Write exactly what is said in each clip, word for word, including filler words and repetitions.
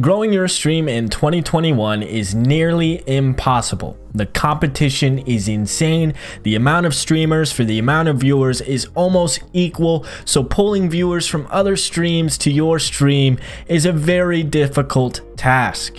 Growing your stream in twenty twenty-one is nearly impossible. The competition is insane. The amount of streamers for the amount of viewers is almost equal, so pulling viewers from other streams to your stream is a very difficult task.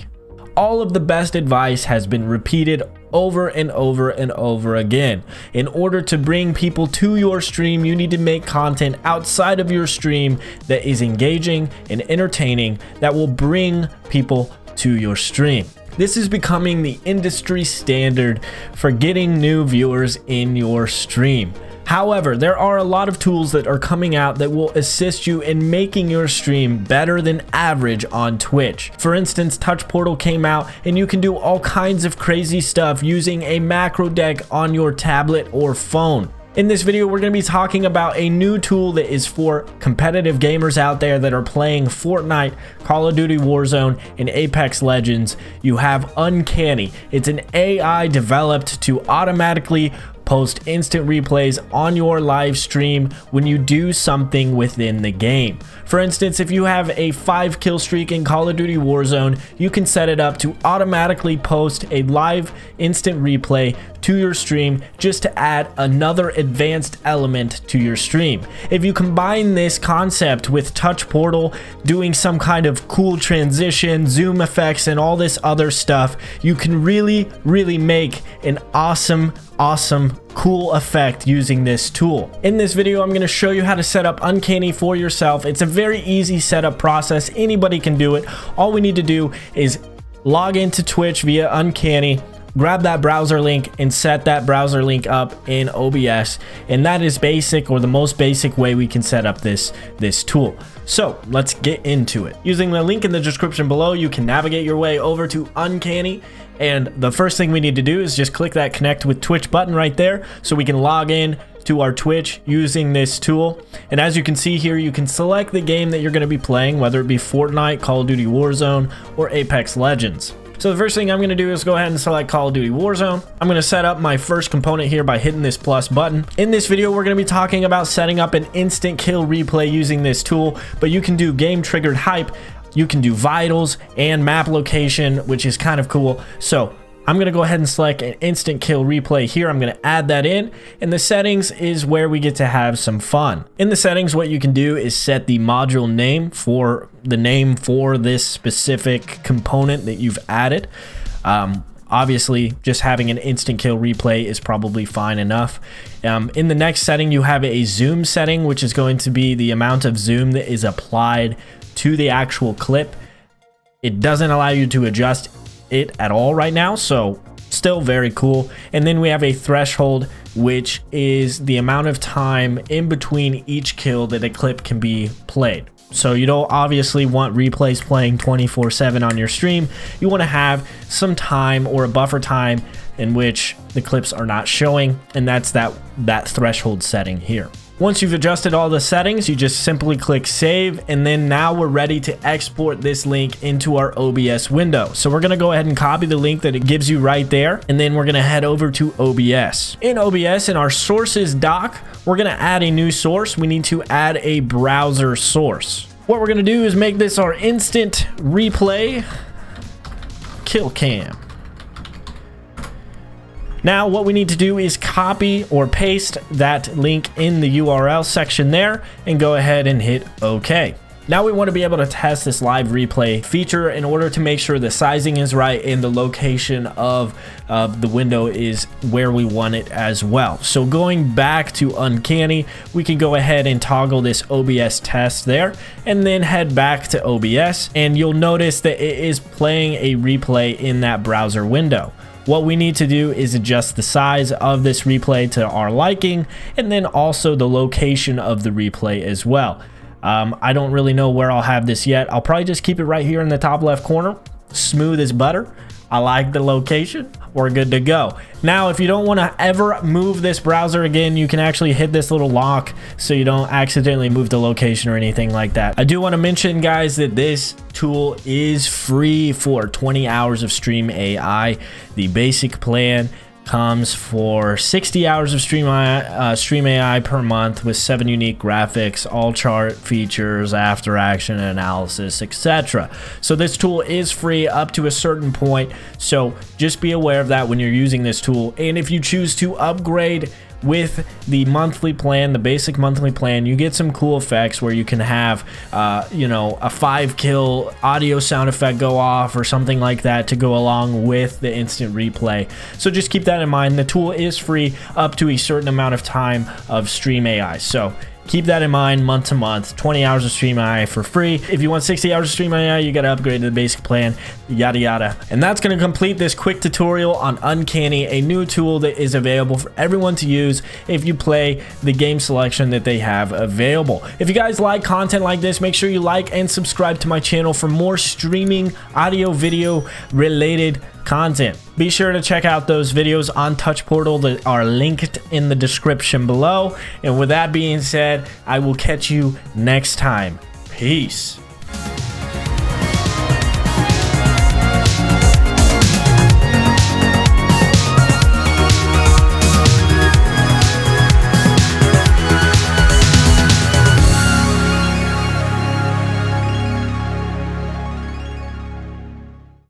All of the best advice has been repeated over and over and over again. In order to bring people to your stream, you need to make content outside of your stream that is engaging and entertaining that will bring people to your stream. This is becoming the industry standard for getting new viewers in your stream. However, there are a lot of tools that are coming out that will assist you in making your stream better than average on Twitch. For instance, Touch Portal came out and you can do all kinds of crazy stuff using a macro deck on your tablet or phone. In this video, we're going to be talking about a new tool that is for competitive gamers out there that are playing Fortnite, Call of Duty Warzone, and Apex Legends. You have Uncanny. It's an A I developed to automatically post instant replays on your live stream when you do something within the game. For instance, if you have a five kill streak in Call of Duty Warzone, you can set it up to automatically post a live instant replay to your stream just to add another advanced element to your stream. If you combine this concept with Touch Portal doing some kind of cool transition, zoom effects, and all this other stuff, you can really, really make an awesome awesome cool effect using this tool. In this video, I'm going to show you how to set up Uncanny for yourself. It's a very easy setup process. Anybody can do it. All we need to do is log into Twitch via Uncanny, grab that browser link, and set that browser link up in O B S. And that is basic, or the most basic way we can set up this this tool. So let's get into it. Using the link in the description below, you can navigate your way over to Uncanny. And the first thing we need to do is just click that connect with Twitch button right there so we can log in to our Twitch using this tool. And as you can see here, you can select the game that you're going to be playing, whether it be Fortnite, Call of Duty Warzone, or Apex Legends. So the first thing I'm going to do is go ahead and select Call of Duty Warzone. I'm going to set up my first component here by hitting this plus button. In this video, we're going to be talking about setting up an instant kill replay using this tool, but you can do game triggered hype, you can do vitals and map location, which is kind of cool. So I'm going to go ahead and select an instant kill replay here. I'm going to add that in, and the settings is where we get to have some fun. In the settings, what you can do is set the module name for the name for this specific component that you've added. Um, obviously, just having an instant kill replay is probably fine enough. Um, in the next setting, you have a zoom setting, which is going to be the amount of zoom that is applied to the actual clip. It doesn't allow you to adjust it at all right now, so still very cool. And then we have a threshold, which is the amount of time in between each kill that a clip can be played. So you don't obviously want replays playing twenty-four seven on your stream. You want to have some time or a buffer time in which the clips are not showing, and that's that that threshold setting here. Once you've adjusted all the settings, you just simply click save, and then now we're ready to export this link into our O B S window. So we're gonna go ahead and copy the link that it gives you right there, and then we're gonna head over to O B S. In O B S, in our sources doc, we're gonna add a new source. We need to add a browser source. What we're gonna do is make this our instant replay kill cam. Now what we need to do is copy or paste that link in the U R L section there and go ahead and hit OK. Now we want to be able to test this live replay feature in order to make sure the sizing is right and the location of, of the window is where we want it as well. So going back to Uncanny, we can go ahead and toggle this O B S test there and then head back to O B S, and you'll notice that it is playing a replay in that browser window. What we need to do is adjust the size of this replay to our liking, and then also the location of the replay as well. Um, I don't really know where I'll have this yet. I'll probably just keep it right here in the top left corner. Smooth as butter. I like the location. We're good to go. Now, if you don't want to ever move this browser again, you can actually hit this little lock so you don't accidentally move the location or anything like that. I do want to mention, guys, that this tool is free for twenty hours of stream A I. The basic plan comes for sixty hours of stream A I, uh, stream A I per month with seven unique graphics, all chart features, after action analysis, et cetera. So this tool is free up to a certain point, so just be aware of that when you're using this tool. And if you choose to upgrade with the monthly plan, the basic monthly plan, you get some cool effects where you can have, uh, you know, a five kill audio sound effect go off or something like that to go along with the instant replay. So just keep that in mind. The tool is free up to a certain amount of time of stream A I. So keep that in mind, month to month, twenty hours of stream A I for free. If you want sixty hours of stream A I, you gotta upgrade to the basic plan, yada yada. And that's gonna complete this quick tutorial on Uncanny, a new tool that is available for everyone to use if you play the game selection that they have available. If you guys like content like this, make sure you like and subscribe to my channel for more streaming, audio, video related content. Be sure to check out those videos on Touch Portal that are linked in the description below. And with that being said, I will catch you next time. Peace.